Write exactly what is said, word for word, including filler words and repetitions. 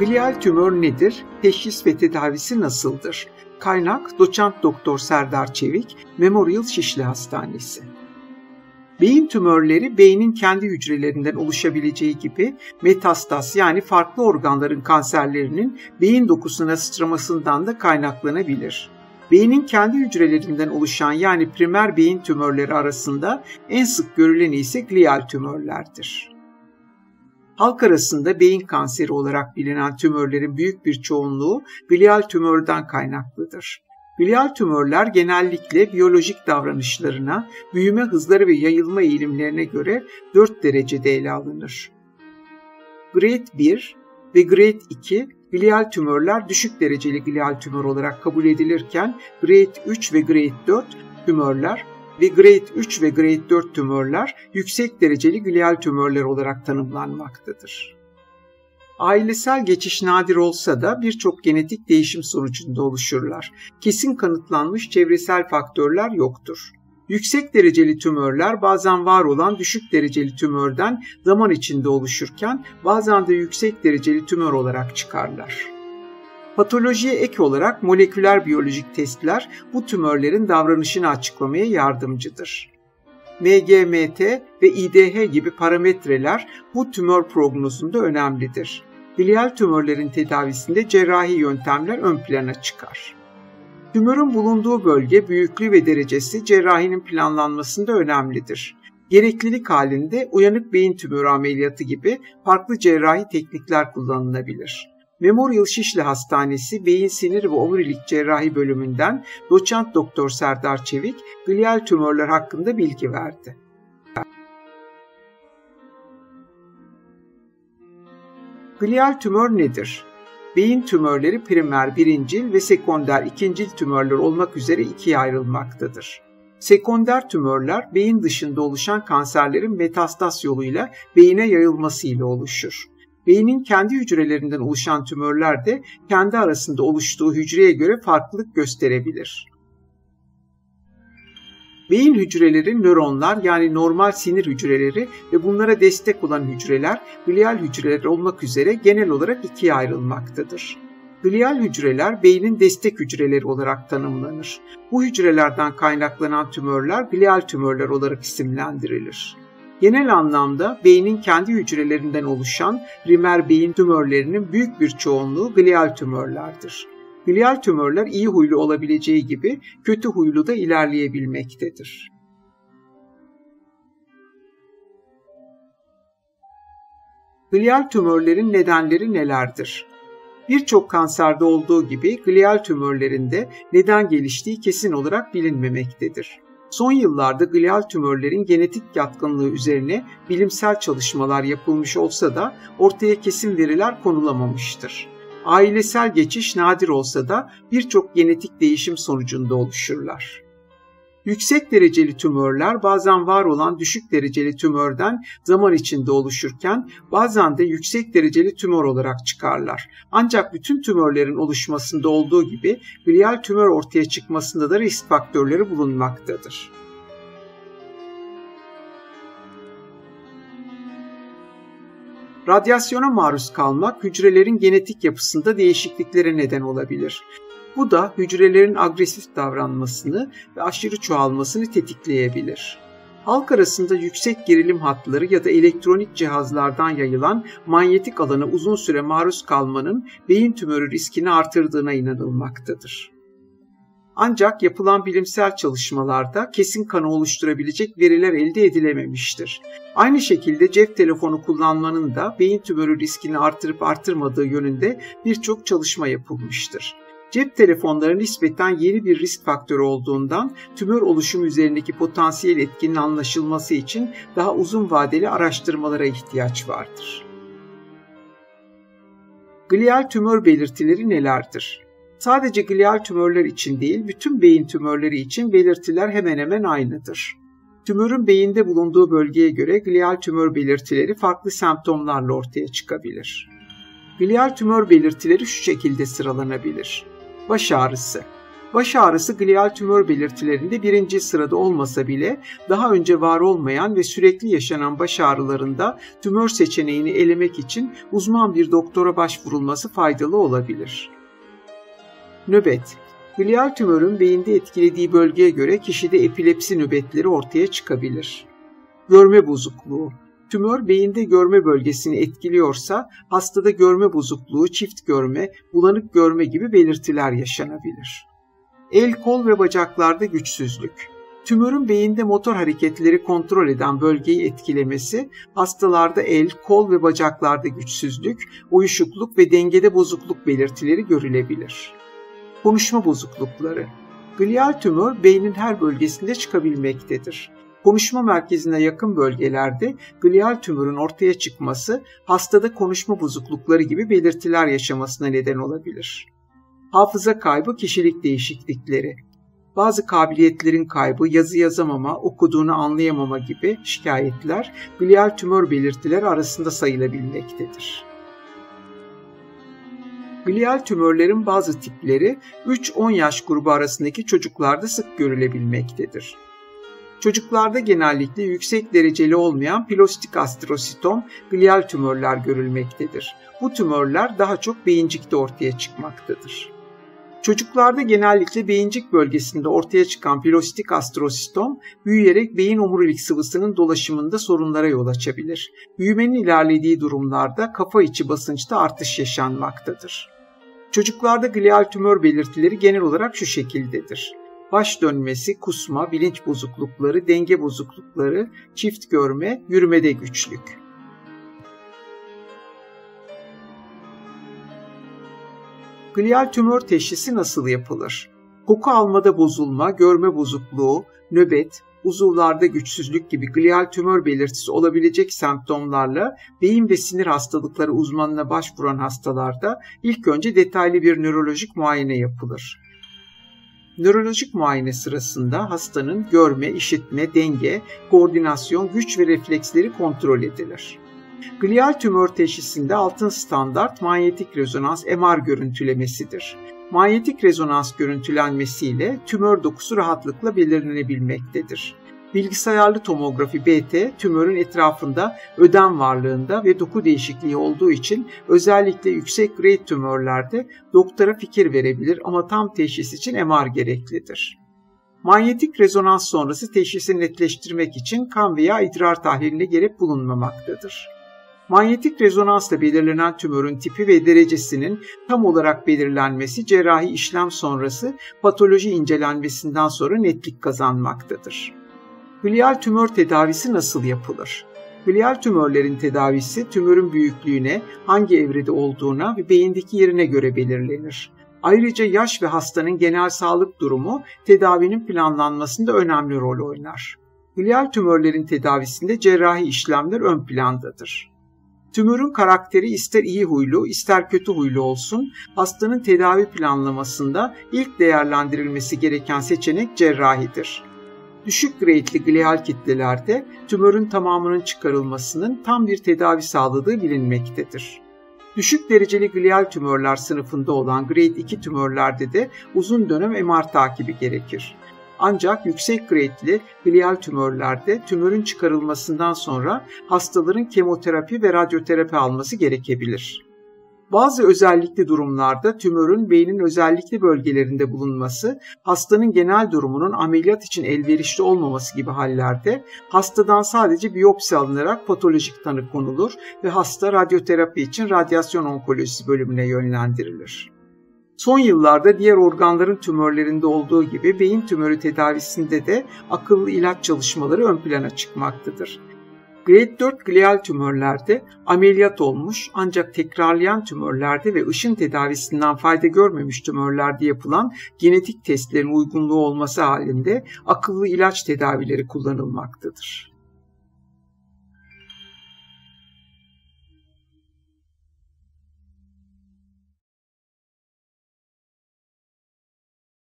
Glial tümör nedir? Teşhis ve tedavisi nasıldır? Kaynak: Doçent Doktor Serdar Çevik, Memorial Şişli Hastanesi. Beyin tümörleri beynin kendi hücrelerinden oluşabileceği gibi metastaz yani farklı organların kanserlerinin beyin dokusuna sıçramasından da kaynaklanabilir. Beynin kendi hücrelerinden oluşan yani primer beyin tümörleri arasında en sık görüleni ise glial tümörlerdir. Halk arasında beyin kanseri olarak bilinen tümörlerin büyük bir çoğunluğu glial tümörden kaynaklıdır. Glial tümörler genellikle biyolojik davranışlarına, büyüme hızları ve yayılma eğilimlerine göre dört derecede ele alınır. Grade bir ve Grade iki glial tümörler düşük dereceli glial tümör olarak kabul edilirken Grade üç ve Grade dört tümörler ve Grade üç ve Grade dört tümörler yüksek dereceli glial tümörler olarak tanımlanmaktadır. Ailesel geçiş nadir olsa da birçok genetik değişim sonucunda oluşurlar. Kesin kanıtlanmış çevresel faktörler yoktur. Yüksek dereceli tümörler bazen var olan düşük dereceli tümörden zaman içinde oluşurken bazen de yüksek dereceli tümör olarak çıkarlar. Patolojiye ek olarak moleküler biyolojik testler bu tümörlerin davranışını açıklamaya yardımcıdır. M G M T ve I D H gibi parametreler bu tümör prognozunda önemlidir. Glial tümörlerin tedavisinde cerrahi yöntemler ön plana çıkar. Tümörün bulunduğu bölge, büyüklüğü ve derecesi cerrahinin planlanmasında önemlidir. Gereklilik halinde uyanık beyin tümörü ameliyatı gibi farklı cerrahi teknikler kullanılabilir. Memorial Şişli Hastanesi Beyin Sinir ve Omurilik Cerrahi Bölümünden Doçent Doktor Serdar Çevik, glial tümörler hakkında bilgi verdi. Glial tümör nedir? Beyin tümörleri primer, birincil ve sekonder, ikincil tümörler olmak üzere ikiye ayrılmaktadır. Sekonder tümörler, beyin dışında oluşan kanserlerin metastaz yoluyla beyine yayılmasıyla oluşur. Beynin kendi hücrelerinden oluşan tümörler de kendi arasında oluştuğu hücreye göre farklılık gösterebilir. Beyin hücreleri, nöronlar yani normal sinir hücreleri ve bunlara destek olan hücreler, glial hücreler olmak üzere genel olarak ikiye ayrılmaktadır. Glial hücreler beynin destek hücreleri olarak tanımlanır. Bu hücrelerden kaynaklanan tümörler glial tümörler olarak isimlendirilir. Genel anlamda beynin kendi hücrelerinden oluşan primer beyin tümörlerinin büyük bir çoğunluğu glial tümörlerdir. Glial tümörler iyi huylu olabileceği gibi kötü huylu da ilerleyebilmektedir. Glial tümörlerin nedenleri nelerdir? Birçok kanserde olduğu gibi glial tümörlerinde neden geliştiği kesin olarak bilinmemektedir. Son yıllarda glial tümörlerin genetik yatkınlığı üzerine bilimsel çalışmalar yapılmış olsa da ortaya kesin veriler konulamamıştır. Ailesel geçiş nadir olsa da birçok genetik değişim sonucunda oluşurlar. Yüksek dereceli tümörler bazen var olan düşük dereceli tümörden zaman içinde oluşurken bazen de yüksek dereceli tümör olarak çıkarlar. Ancak bütün tümörlerin oluşmasında olduğu gibi glial tümör ortaya çıkmasında da risk faktörleri bulunmaktadır. Radyasyona maruz kalmak hücrelerin genetik yapısında değişikliklere neden olabilir. Bu da hücrelerin agresif davranmasını ve aşırı çoğalmasını tetikleyebilir. Halk arasında yüksek gerilim hatları ya da elektronik cihazlardan yayılan manyetik alana uzun süre maruz kalmanın beyin tümörü riskini artırdığına inanılmaktadır. Ancak yapılan bilimsel çalışmalarda kesin kanı oluşturabilecek veriler elde edilememiştir. Aynı şekilde cep telefonu kullanmanın da beyin tümörü riskini artırıp artırmadığı yönünde birçok çalışma yapılmıştır. Cep telefonları nispeten yeni bir risk faktörü olduğundan tümör oluşumu üzerindeki potansiyel etkinin anlaşılması için daha uzun vadeli araştırmalara ihtiyaç vardır. Glial tümör belirtileri nelerdir? Sadece glial tümörler için değil, bütün beyin tümörleri için belirtiler hemen hemen aynıdır. Tümörün beyinde bulunduğu bölgeye göre glial tümör belirtileri farklı semptomlarla ortaya çıkabilir. Glial tümör belirtileri şu şekilde sıralanabilir. Baş ağrısı. Baş ağrısı glial tümör belirtilerinde birinci sırada olmasa bile daha önce var olmayan ve sürekli yaşanan baş ağrılarında tümör seçeneğini elemek için uzman bir doktora başvurulması faydalı olabilir. Nöbet. Glial tümörün beyinde etkilediği bölgeye göre kişide epilepsi nöbetleri ortaya çıkabilir. Görme bozukluğu. Tümör beyinde görme bölgesini etkiliyorsa hastada görme bozukluğu, çift görme, bulanık görme gibi belirtiler yaşanabilir. El, kol ve bacaklarda güçsüzlük. Tümörün beyinde motor hareketleri kontrol eden bölgeyi etkilemesi hastalarda el, kol ve bacaklarda güçsüzlük, uyuşukluk ve dengede bozukluk belirtileri görülebilir. Konuşma bozuklukları. Glial tümör beynin her bölgesinde çıkabilmektedir. Konuşma merkezine yakın bölgelerde glial tümörün ortaya çıkması hastada konuşma bozuklukları gibi belirtiler yaşamasına neden olabilir. Hafıza kaybı, kişilik değişiklikleri. Bazı kabiliyetlerin kaybı, yazı yazamama, okuduğunu anlayamama gibi şikayetler glial tümör belirtileri arasında sayılabilmektedir. Glial tümörlerin bazı tipleri üç on yaş grubu arasındaki çocuklarda sık görülebilmektedir. Çocuklarda genellikle yüksek dereceli olmayan pilositik astrositom glial tümörler görülmektedir. Bu tümörler daha çok beyincikte ortaya çıkmaktadır. Çocuklarda genellikle beyincik bölgesinde ortaya çıkan pilositik astrositom büyüyerek beyin omurilik sıvısının dolaşımında sorunlara yol açabilir. Büyümenin ilerlediği durumlarda kafa içi basınçta artış yaşanmaktadır. Çocuklarda glial tümör belirtileri genel olarak şu şekildedir. Baş dönmesi, kusma, bilinç bozuklukları, denge bozuklukları, çift görme, yürümede güçlük. Glial tümör teşhisi nasıl yapılır? Koku almada bozulma, görme bozukluğu, nöbet, uzuvlarda güçsüzlük gibi glial tümör belirtisi olabilecek semptomlarla beyin ve sinir hastalıkları uzmanına başvuran hastalarda ilk önce detaylı bir nörolojik muayene yapılır. Nörolojik muayene sırasında hastanın görme, işitme, denge, koordinasyon, güç ve refleksleri kontrol edilir. Glial tümör teşhisinde altın standart manyetik rezonans M R görüntülemesidir. Manyetik rezonans görüntülenmesiyle tümör dokusu rahatlıkla belirlenebilmektedir. Bilgisayarlı tomografi B T, tümörün etrafında ödem varlığında ve doku değişikliği olduğu için özellikle yüksek grade tümörlerde doktora fikir verebilir ama tam teşhis için M R gereklidir. Manyetik rezonans sonrası teşhisi netleştirmek için kan veya idrar tahliline gerek bulunmamaktadır. Manyetik rezonansla belirlenen tümörün tipi ve derecesinin tam olarak belirlenmesi cerrahi işlem sonrası patoloji incelenmesinden sonra netlik kazanmaktadır. Glial tümör tedavisi nasıl yapılır? Glial tümörlerin tedavisi tümörün büyüklüğüne, hangi evrede olduğuna ve beyindeki yerine göre belirlenir. Ayrıca yaş ve hastanın genel sağlık durumu tedavinin planlanmasında önemli rol oynar. Glial tümörlerin tedavisinde cerrahi işlemler ön plandadır. Tümörün karakteri ister iyi huylu ister kötü huylu olsun, hastanın tedavi planlamasında ilk değerlendirilmesi gereken seçenek cerrahidir. Düşük grade'li glial kitlelerde tümörün tamamının çıkarılmasının tam bir tedavi sağladığı bilinmektedir. Düşük dereceli glial tümörler sınıfında olan grade iki tümörlerde de uzun dönem M R takibi gerekir. Ancak yüksek grade'li glial tümörlerde tümörün çıkarılmasından sonra hastaların kemoterapi ve radyoterapi alması gerekebilir. Bazı özellikli durumlarda tümörün beynin özellikli bölgelerinde bulunması, hastanın genel durumunun ameliyat için elverişli olmaması gibi hallerde hastadan sadece biyopsi alınarak patolojik tanı konulur ve hasta radyoterapi için radyasyon onkolojisi bölümüne yönlendirilir. Son yıllarda diğer organların tümörlerinde olduğu gibi beyin tümörü tedavisinde de akıllı ilaç çalışmaları ön plana çıkmaktadır. Grade dört glial tümörlerde ameliyat olmuş ancak tekrarlayan tümörlerde ve ışın tedavisinden fayda görmemiş tümörlerde yapılan genetik testlerin uygunluğu olması halinde akıllı ilaç tedavileri kullanılmaktadır.